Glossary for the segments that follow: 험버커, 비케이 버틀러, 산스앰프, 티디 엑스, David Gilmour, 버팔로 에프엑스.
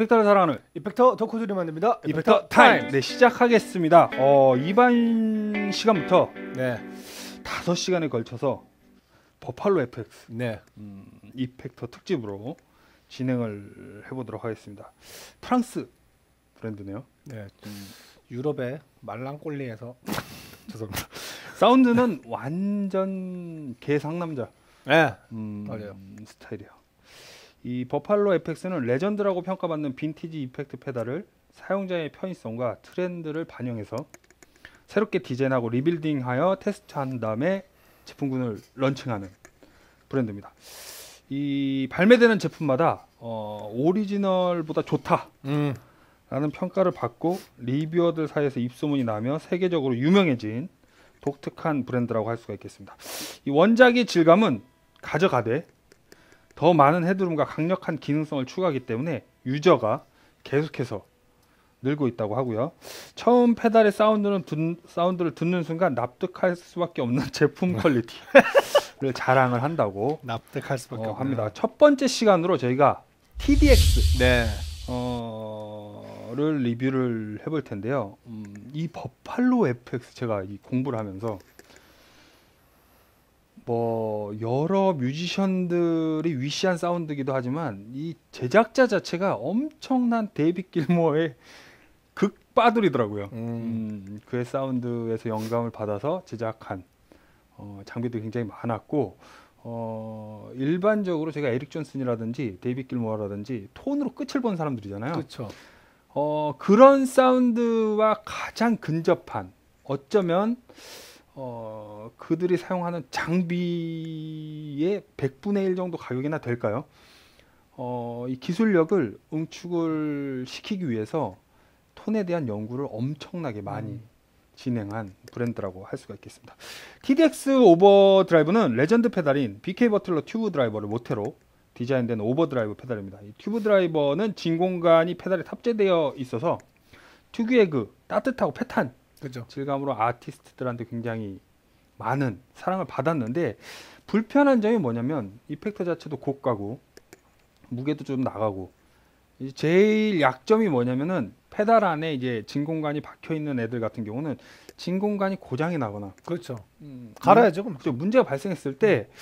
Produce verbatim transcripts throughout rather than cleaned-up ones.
이펙터를 사랑하는 이펙터 덕후들이 만듭니다. 이펙터, 이펙터 타임. 타임! 네, 시작하겠습니다. 어, 이번 시간부터 네. 다섯 시간에 걸쳐서 버팔로 에프엑스 네. 음, 이펙터 특집으로 진행을 해보도록 하겠습니다. 프랑스 브랜드네요. 네, 음, 유럽의 말랑꼴리에서 죄송합니다. 사운드는 완전 개상남자 네. 음, 맞아요. 스타일이에요. 이 버팔로 에프엑스는 레전드라고 평가받는 빈티지 이펙트 페달을 사용자의 편의성과 트렌드를 반영해서 새롭게 디자인하고 리빌딩하여 테스트한 다음에 제품군을 런칭하는 브랜드입니다. 이 발매되는 제품마다 어, 오리지널보다 좋다 음. 라는 평가를 받고 리뷰어들 사이에서 입소문이 나며 세계적으로 유명해진 독특한 브랜드라고 할 수가 있겠습니다. 이 원작의 질감은 가져가되 더 많은 헤드룸과 강력한 기능성을 추구하기 때문에 유저가 계속해서 늘고 있다고 하고요. 처음 페달의 사운드는 듣, 사운드를 듣는 순간 납득할 수밖에 없는 제품 퀄리티를 자랑을 한다고 납득할 수밖에 어, 합니다. 첫 번째 시간으로 저희가 티디 엑스 네. 어, 를 리뷰를 해볼 텐데요. 음, 이 버팔로 에프엑스 제가 이 공부를 하면서 뭐 여러 뮤지션들이 위시한 사운드이기도 하지만 이 제작자 자체가 엄청난 데이빗 길모어의 극빠돌이더라고요. 음. 음, 그의 사운드에서 영감을 받아서 제작한 어, 장비도 굉장히 많았고 어, 일반적으로 제가 에릭 존슨이라든지 데이빗 길모어라든지 톤으로 끝을 본 사람들이잖아요. 그쵸. 어, 그런 사운드와 가장 근접한 어쩌면 어, 그들이 사용하는 장비의 백분의 일 정도 가격이나 될까요? 어, 이 기술력을 응축을 시키기 위해서 톤에 대한 연구를 엄청나게 많이 음. 진행한 브랜드라고 할 수가 있겠습니다. 티디 엑스 오버드라이브는 레전드 페달인 비케이 버틀러 튜브 드라이버를 모태로 디자인된 오버드라이브 페달입니다. 이 튜브 드라이버는 진공관이 페달에 탑재되어 있어서 특유의 그 따뜻하고 패탄 그죠. 질감으로 아티스트들한테 굉장히 많은 사랑을 받았는데 불편한 점이 뭐냐면 이펙터 자체도 고가고 무게도 좀 나가고 이제 제일 약점이 뭐냐면은 페달 안에 이제 진공관이 박혀 있는 애들 같은 경우는 진공관이 고장이 나거나 그렇죠. 음, 갈아야죠. 음, 그렇죠. 문제가 발생했을 때 음.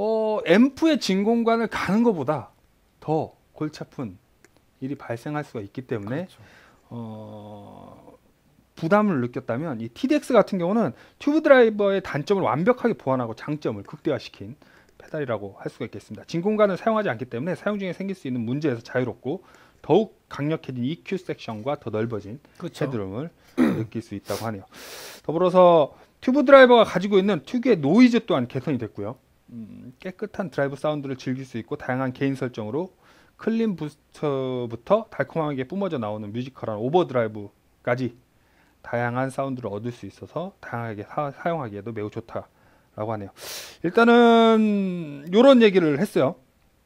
어, 앰프의 진공관을 가는 것보다 더 골치 아픈 일이 발생할 수가 있기 때문에 그렇죠. 어. 부담을 느꼈다면 이 티디 엑스 같은 경우는 튜브 드라이버의 단점을 완벽하게 보완하고 장점을 극대화시킨 페달이라고 할 수가 있겠습니다. 진공관을 사용하지 않기 때문에 사용 중에 생길 수 있는 문제에서 자유롭고 더욱 강력해진 이큐 섹션과 더 넓어진 그쵸. 헤드룸을 느낄 수 있다고 하네요. 더불어서 튜브 드라이버가 가지고 있는 특유의 노이즈 또한 개선이 됐고요. 음, 깨끗한 드라이브 사운드를 즐길 수 있고 다양한 개인 설정으로 클린 부스터부터 달콤하게 뿜어져 나오는 뮤지컬한 오버드라이브까지 다양한 사운드를 얻을 수 있어서 다양하게 사, 사용하기에도 매우 좋다라고 하네요. 일단은 이런 얘기를 했어요.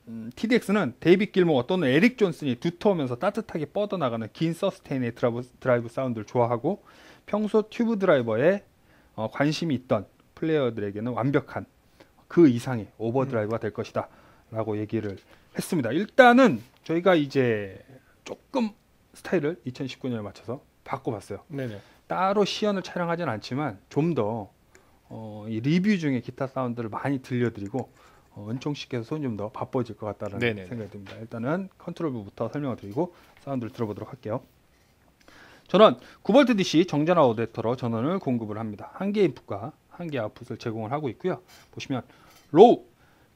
음, 티디 엑스는 데이빗 길모어 또는 에릭 존슨이 두터우면서 따뜻하게 뻗어나가는 긴 서스테인의 드라이브, 드라이브 사운드를 좋아하고 평소 튜브 드라이버에 어, 관심이 있던 플레이어들에게는 완벽한 그 이상의 오버드라이브가 될 것이다 라고 얘기를 했습니다. 일단은 저희가 이제 조금 스타일을 이천십구 년에 맞춰서 바꿔봤어요. 네네. 따로 시연을 촬영하진 않지만 좀 더 어, 리뷰 중에 기타 사운드를 많이 들려드리고 어, 은총 씨께서 손이 좀 더 바빠질 것 같다는 네네. 생각이 듭니다. 일단은 컨트롤부부터 설명을 드리고 사운드를 들어보도록 할게요. 전원 구 볼트 디씨 정전화 어댑터로 전원을 공급을 합니다. 한 개의 인풋과 한 개의 아웃풋을 제공을 하고 있고요. 보시면 로우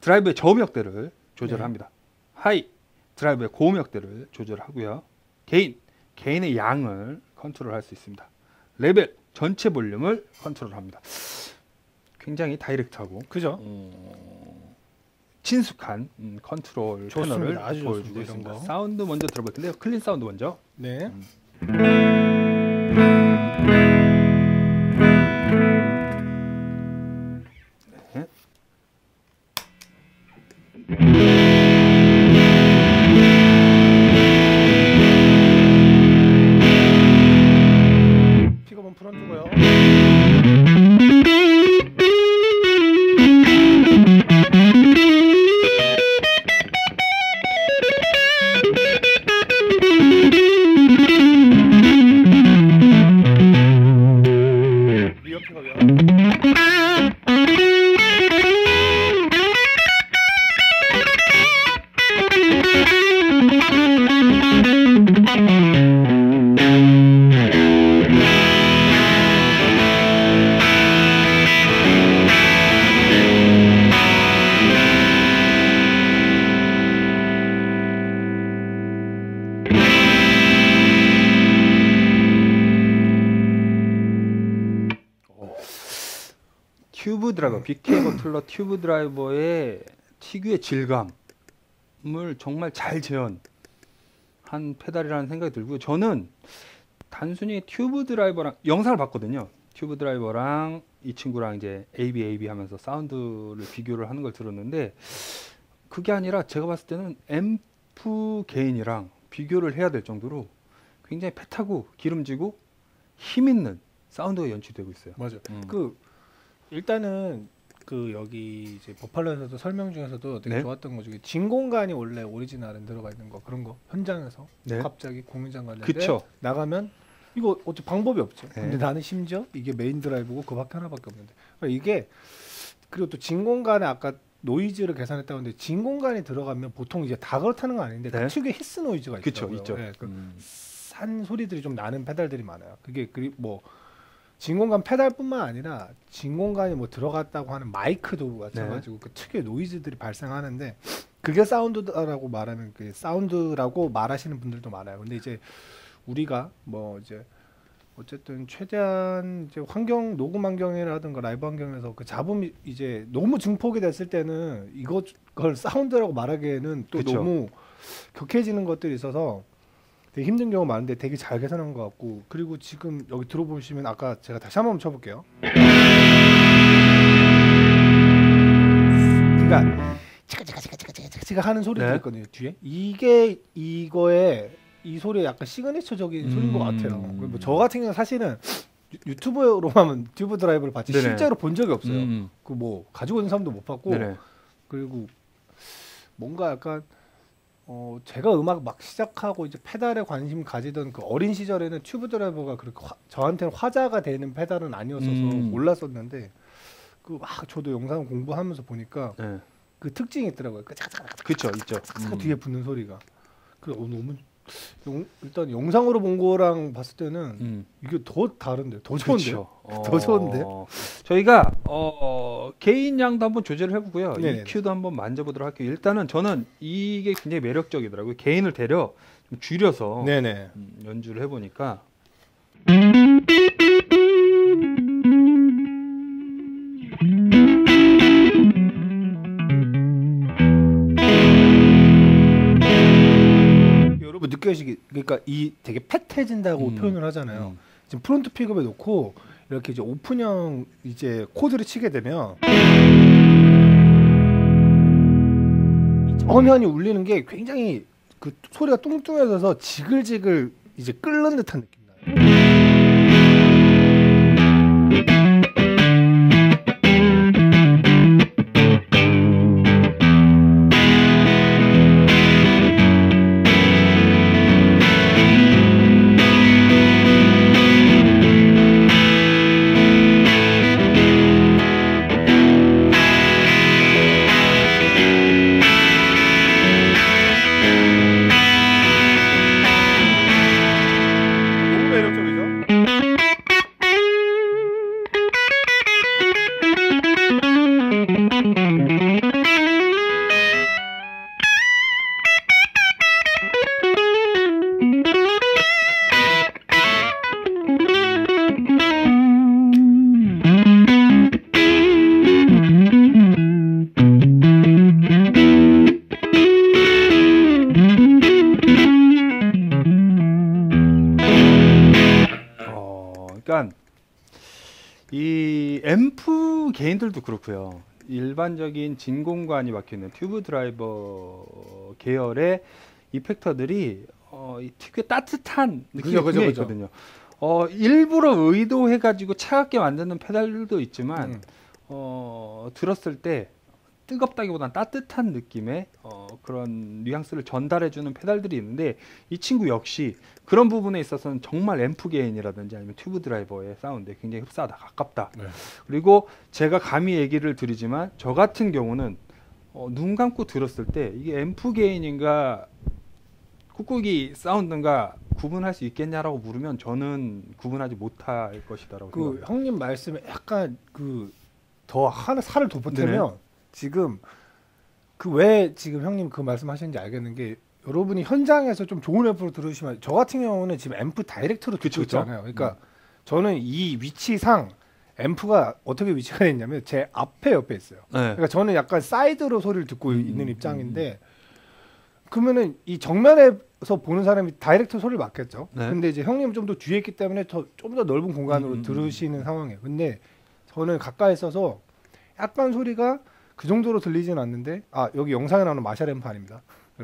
드라이브의 저음 역대를 조절합니다. 네. 하이 드라이브의 고음 역대를 조절하고요. 게인 게인의 양을 컨트롤할 수 있습니다. 레벨 전체 볼륨을 컨트롤합니다. 굉장히 다이렉트하고 그죠? 음, 친숙한 음, 컨트롤 패널을 보여주고 있습니다. 거. 사운드 먼저 들어볼 텐데요. 클린 사운드 먼저. 네. 음. 네. 튜브 드라이버, 비케이 버틀러 튜브 드라이버의 특유의 질감을 정말 잘 재현한 페달이라는 생각이 들고요. 저는 단순히 튜브 드라이버랑 영상을 봤거든요. 튜브 드라이버랑 이 친구랑 이제 에이비 에이비 하면서 사운드를 비교를 하는 걸 들었는데, 그게 아니라 제가 봤을 때는 앰프 게인이랑 비교를 해야 될 정도로 굉장히 팻하고 기름지고 힘있는 사운드가 연출되고 있어요. 맞아요. 음. 그 일단은 그 여기 이제 버팔로에서도 설명 중에서도 되게 네? 좋았던 거 중에 진 공간이 원래 오리지널은 들어가 있는 거, 그런 거 현장에서 네? 갑자기 공연장 가는데 그쵸? 나가면 이거 어째 방법이 없죠. 네. 근데 나는 심지어 이게 메인 드라이브고 그 밖에 하나밖에 없는데, 그러니까 이게 그리고 또 진 공간에 아까 노이즈를 계산했다고 했는데 진 공간이 들어가면 보통 이제 다 그렇다는 건 아닌데 네? 그 특유의 히스 노이즈가 있죠. 있죠. 네, 그 음. 산 소리들이 좀 나는 페달들이 많아요. 그게 그리 뭐 진공간 페달뿐만 아니라 진공간이 뭐 들어갔다고 하는 마이크도 마찬가지고 네. 그 특유의 노이즈들이 발생하는데 그게 사운드라고 말하면 그 사운드라고 말하시는 분들도 많아요. 근데 이제 우리가 뭐 이제 어쨌든 최대한 이제 환경 녹음 환경이라든가 라이브 환경에서 그 잡음이 이제 너무 증폭이 됐을 때는 이거 그걸 사운드라고 말하기에는 또 그쵸. 너무 격해지는 것들이 있어서 되게 힘든 경우 많은데 되게 잘 계산한 것 같고, 그리고 지금 여기 들어보시면 아까 제가 다시 한번 쳐볼게요. 그러니까 치가치가치가치가치가 하는 소리가 네. 있거든요 뒤에. 이게 이거의 이 소리의 약간 시그니처적인 음... 소리인 것 같아요. 뭐 저 같은 경우는 사실은 유튜브로만 튜브 드라이브를 봤지 네네. 실제로 본 적이 없어요. 음... 그 뭐 가지고 있는 사람도 못 봤고 네네. 그리고 뭔가 약간 어 제가 음악 막 시작하고 이제 페달에 관심 가지던 그 어린 시절에는 튜브 드라이버가 그렇게 화, 저한테는 화자가 되는 페달은 아니었어서 음. 몰랐었는데 그 막 저도 영상 공부하면서 보니까 네. 그 특징이 있더라고요. 그 그쵸 있죠. 음. 뒤에 붙는 소리가. 그래 어, 너무 영, 일단 영상으로 본 거랑 봤을 때는 음. 이게 더 다른데, 더 좋은데, 어... 더 좋은데. 저희가 어, 개인 양도 한번 조제를 해보고요, 네네. 이큐도 한번 만져보도록 할게요. 일단은 저는 이게 굉장히 매력적이더라고요. 개인을 데려 좀 줄여서 네네. 음, 연주를 해보니까. 그러니까 이 되게 팻해진다고 음, 표현을 하잖아요. 음. 지금 프론트 픽업에 놓고 이렇게 이제 오픈형 이제 코드를 치게 되면 엄연히 울리는 게 굉장히 그 소리가 뚱뚱해져서 지글지글 이제 끓는 듯한 느낌 나요. 이 앰프 개인들도 그렇고요, 일반적인 진 공간이 박혀있는 튜브 드라이버 계열의 이펙터들이 어, 이 특유의 따뜻한 느낌이 그죠, 그죠, 있거든요. 어, 일부러 의도해가지고 차갑게 만드는 페달들도 있지만 음. 어, 들었을 때 뜨겁다기보단 따뜻한 느낌의 어, 그런 뉘앙스를 전달해주는 페달들이 있는데, 이 친구 역시 그런 부분에 있어서는 정말 앰프 게인이라든지 아니면 튜브 드라이버의 사운드에 굉장히 흡사하다, 가깝다. 네. 그리고 제가 감히 얘기를 드리지만 저 같은 경우는 어, 눈 감고 들었을 때 이게 앰프 게인인가 꾹꾹이 사운드인가 구분할 수 있겠냐라고 물으면 저는 구분하지 못할 것이다라고 그 생각합니다. 형님 말씀에 약간 그 더 하나 살을 돋보태면 네. 지금 그 왜 지금 형님 그 말씀하시는지 알겠는 게, 여러분이 현장에서 좀 좋은 앰프로 들으시면, 저 같은 경우는 지금 앰프 다이렉트로 듣고 있잖아요. 그러니까 음. 저는 이 위치상 앰프가 어떻게 위치가 됐냐면 제 앞에 옆에 있어요. 네. 그러니까 저는 약간 사이드로 소리를 듣고 음, 있는 입장인데 음. 그러면은 이 정면에서 보는 사람이 다이렉트 소리를 맡겠죠. 네. 근데 이제 형님은 좀 더 뒤에 있기 때문에 더 좀 더 넓은 공간으로 음, 들으시는 음. 상황이에요. 근데 저는 가까이 있어서 약간 소리가 그 정도로 들리진 않는데, 아 여기 영상에 나오는 마샬 앰프 아닙니다.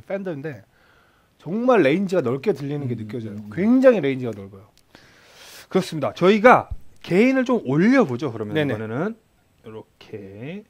팬더인데 정말 레인지가 넓게 들리는 게 음, 느껴져요. 음. 굉장히 레인지가 넓어요. 그렇습니다. 저희가 게인을 좀 올려보죠. 그러면 네네. 이번에는 이렇게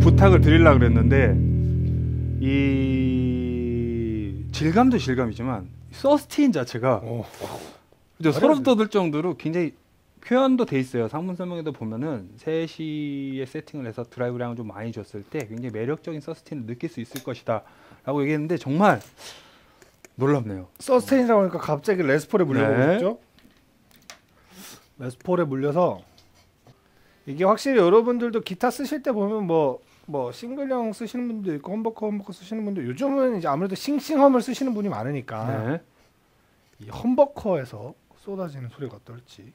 부탁을 드리려고 그랬는데 이 질감도 질감이지만 서스틴 자체가 소름 돋을 정도로 굉장히 표현도 돼 있어요. 상품 설명에도 보면은 세 시에 세팅을 해서 드라이브량을 좀 많이 줬을 때 굉장히 매력적인 서스틴을 느낄 수 있을 것이다 라고 얘기했는데 정말 놀랍네요. 서스틴이라고 하니까 갑자기 레스폴에 물려보셨죠? 네. 레스폴에 물려서 이게 확실히 여러분들도 기타 쓰실 때 보면 뭐 뭐 싱글형 쓰시는 분도 있고 험버커 험버커 쓰시는 분도, 요즘은 이제 아무래도 싱싱험을 쓰시는 분이 많으니까 네. 이 험버커에서 쏟아지는 소리가 어떨지.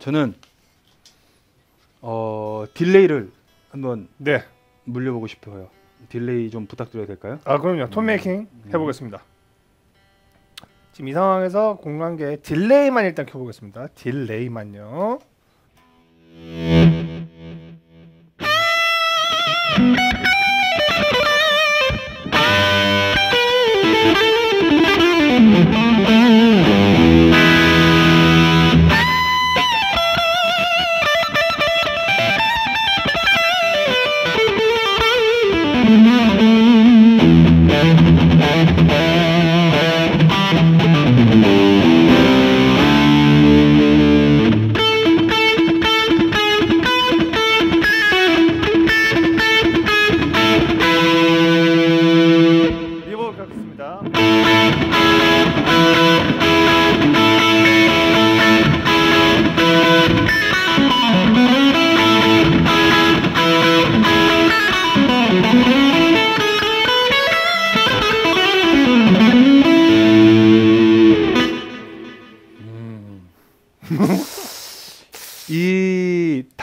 저는 어, 딜레이를 한번 네. 물려보고 싶어요. 딜레이 좀 부탁드려도 될까요? 아 그럼요. 톤 메이킹 음. 해보겠습니다. 지금 이 상황에서 공간계 딜레이만 일단 켜보겠습니다. 딜레이만요.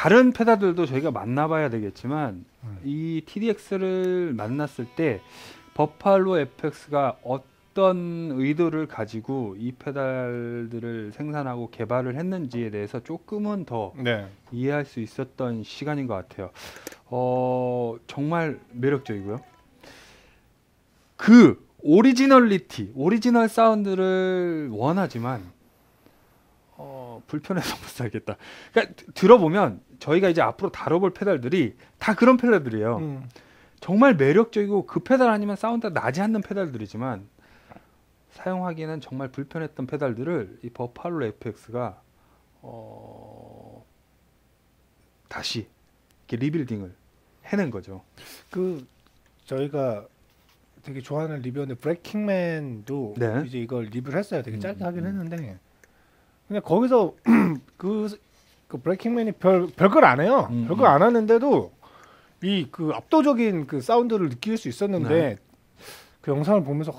다른 페달들도 저희가 만나봐야 되겠지만 음. 이 티디 엑스를 만났을 때 버팔로 에프엑스가 어떤 의도를 가지고 이 페달들을 생산하고 개발을 했는지에 대해서 조금은 더 네. 이해할 수 있었던 시간인 것 같아요. 어, 정말 매력적이고요. 그 오리지널리티, 오리지널 사운드를 원하지만 어, 불편해서 못 살겠다. 그러니까 들어보면 저희가 이제 앞으로 다뤄볼 페달들이 다 그런 페달들이에요. 음. 정말 매력적이고 그 페달 아니면 사운드가 나지 않는 페달들이지만 사용하기에는 정말 불편했던 페달들을 이 버팔로 에프엑스가 어... 다시 이렇게 리빌딩을 해낸 거죠. 그 저희가 되게 좋아하는 리뷰였는데 브레이킹맨도 네. 이제 이걸 리뷰를 했어요. 되게 짧게 음, 하긴 음. 했는데 근데 거기서 그, 그 브레이킹맨이 별 별걸 안 해요. 음, 별걸 안 하는데도 이 그 압도적인 그 사운드를 느낄 수 있었는데 네. 그 영상을 보면서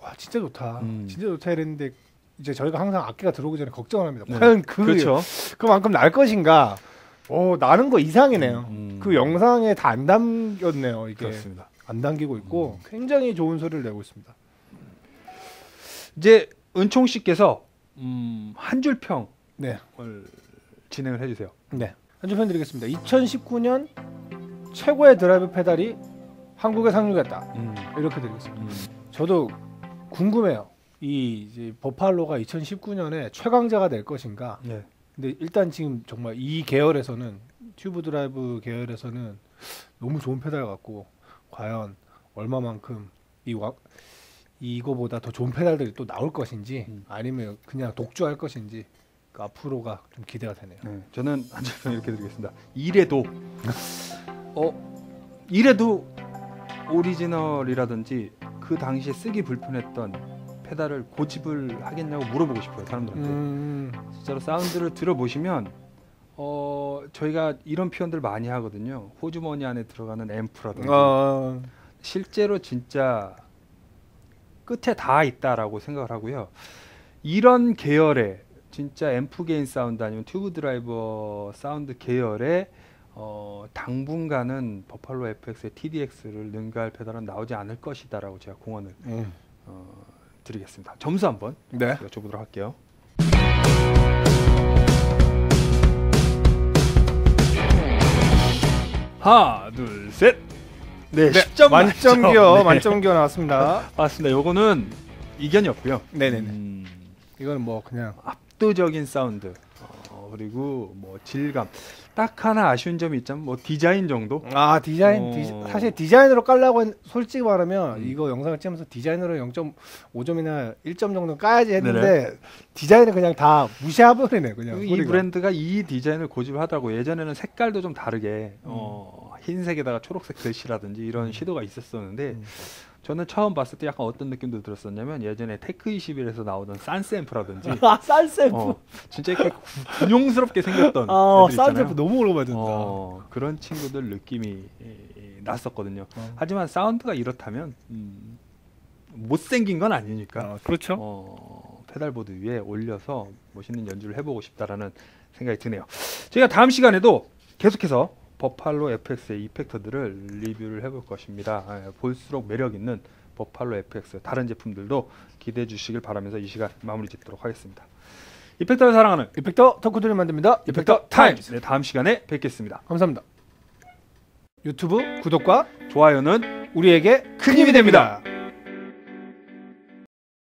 와 진짜 좋다, 음. 진짜 좋다 이랬는데 이제 저희가 항상 악기가 들어오기 전에 걱정을 합니다. 네. 과연 그 그렇죠. 그만큼 날 것인가? 오 나는 거 이상이네요. 음. 그 영상에 다 안 담겼네요. 이게 그렇습니다. 안 담기고 있고 음. 굉장히 좋은 소리를 내고 있습니다. 이제 은총 씨께서 음, 한 줄 평을 네. 진행을 해주세요. 네, 한 줄 평 드리겠습니다. 이천십구 년 최고의 드라이브 페달이 한국에 상륙했다. 음. 이렇게 드리겠습니다. 음. 저도 궁금해요. 이 이제 버팔로가 이천십구 년에 최강자가 될 것인가. 네. 근데 일단 지금 정말 이 계열에서는 튜브 드라이브 계열에서는 너무 좋은 페달 같고 과연 얼마만큼 이 와, 이거보다 더 좋은 페달들이 또 나올 것인지 음. 아니면 그냥 독주할 것인지 그 앞으로가 좀 기대가 되네요. 네, 저는 한 줄 이렇게 드리겠습니다. 이래도 어 이래도 오리지널이라든지 그 당시에 쓰기 불편했던 페달을 고집을 하겠냐고 물어보고 싶어요 사람들한테. 음. 진짜로 사운드를 들어보시면 어 저희가 이런 표현들 많이 하거든요. 호주머니 안에 들어가는 앰프라든지 어. 실제로 진짜 끝에 다 있다라고 생각을 하고요. 이런 계열의 진짜 앰프 게인 사운드 아니면 튜브 드라이버 사운드 계열의 어, 당분간은 버팔로 에프엑스의 티디 엑스를 능가할 페달은 나오지 않을 것이다 라고 제가 공언을 음. 어, 드리겠습니다. 점수 한번 네. 여쭤보도록 할게요. 하나, 둘, 셋. 네, 네. 십 점 만점기요. 네. 만점기가 나왔습니다. 맞습니다. 요거는 이견이었고요. 네네네. 음, 이건 뭐 그냥 압도적인 사운드 어, 그리고 뭐 질감. 딱 하나 아쉬운 점이 있자면 뭐 디자인 정도? 아 디자인 어... 디자, 사실 디자인으로 깔라고 했, 솔직히 말하면 음. 이거 영상을 찍으면서 디자인으로 영 점 오 점이나 일 점 정도 까야지 했는데 네네. 디자인을 그냥 다 무시해버리네 그냥. 이 소리가. 브랜드가 이 디자인을 고집하더라고. 예전에는 색깔도 좀 다르게 음. 어, 흰색에다가 초록색 글씨라든지 이런 음. 시도가 있었었는데 음. 저는 처음 봤을 때 약간 어떤 느낌도 들었었냐면 예전에 테크 이십일에서 나오던 산스앰프라든지 아, 산스앰프 어, 진짜 이렇게 군용스럽게 생겼던 아, 산스앰프 너무 오래 봐야 된다. 어, 그런 친구들 느낌이 났었거든요. 어. 하지만 사운드가 이렇다면 음, 못생긴 건 아니니까 아, 그렇죠. 어, 페달보드 위에 올려서 멋있는 연주를 해보고 싶다라는 생각이 드네요. 저희가 다음 시간에도 계속해서 버팔로 에프엑스의 이펙터들을 리뷰를 해볼 것입니다. 아, 볼수록 매력 있는 버팔로 에프엑스 다른 제품들도 기대해 주시길 바라면서 이 시간 마무리 짓도록 하겠습니다. 이펙터를 사랑하는 이펙터 덕후들을 만듭니다. 이펙터 타임즈. 네, 다음 시간에 뵙겠습니다. 감사합니다. 유튜브 구독과 좋아요는 우리에게 큰 힘이 됩니다.